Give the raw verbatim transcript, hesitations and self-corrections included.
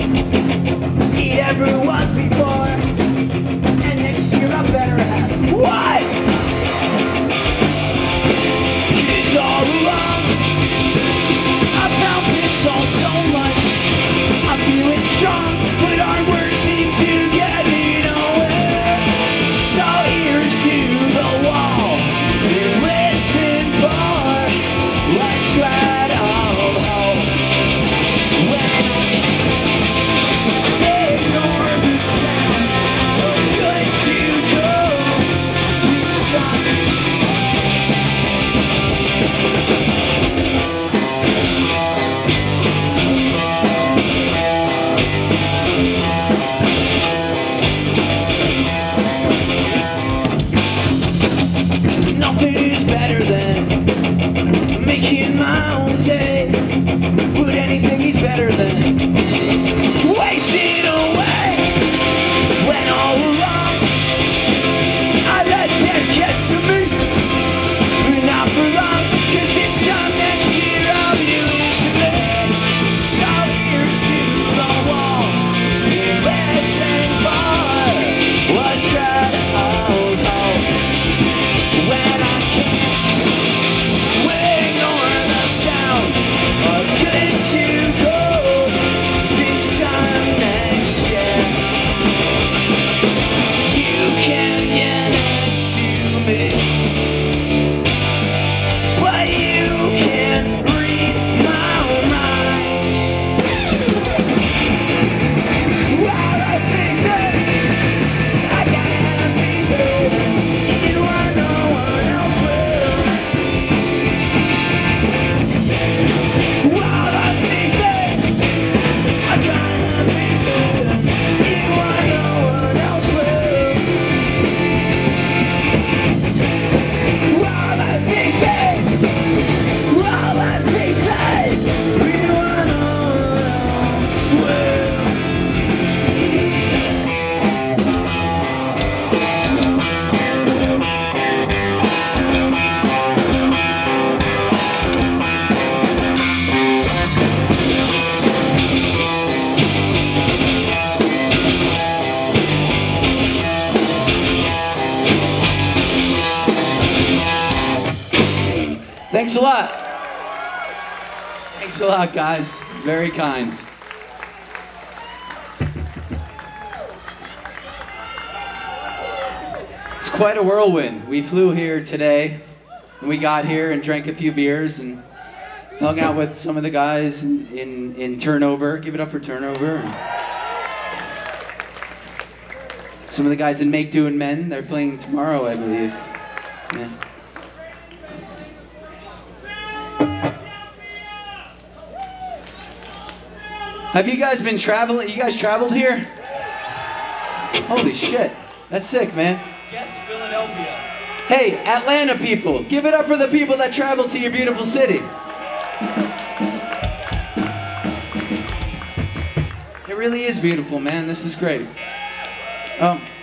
eat every once before, and next year I better have what? Kids all along, I found this all so much. I'm feeling strong, but our words seem to get in the way. So ears to the wall, you listen for a shred of hope. Nothing is better than making my own day, but anything is better than wasting away. When all along I let them get to me, but not for long, cause this time next year I'll be listening. So ears to the wall, listen for what's right. Thanks a lot. Thanks a lot, guys. Very kind. It's quite a whirlwind. We flew here today, and we got here and drank a few beers and hung out with some of the guys in, in, in Turnover. Give it up for Turnover. Some of the guys in Make Do and Mend. They're playing tomorrow, I believe. Yeah. Have you guys been traveling? You guys traveled here? Holy shit. That's sick, man. Guess Philadelphia. Hey, Atlanta people, give it up for the people that travel to your beautiful city. It really is beautiful, man. This is great. Um,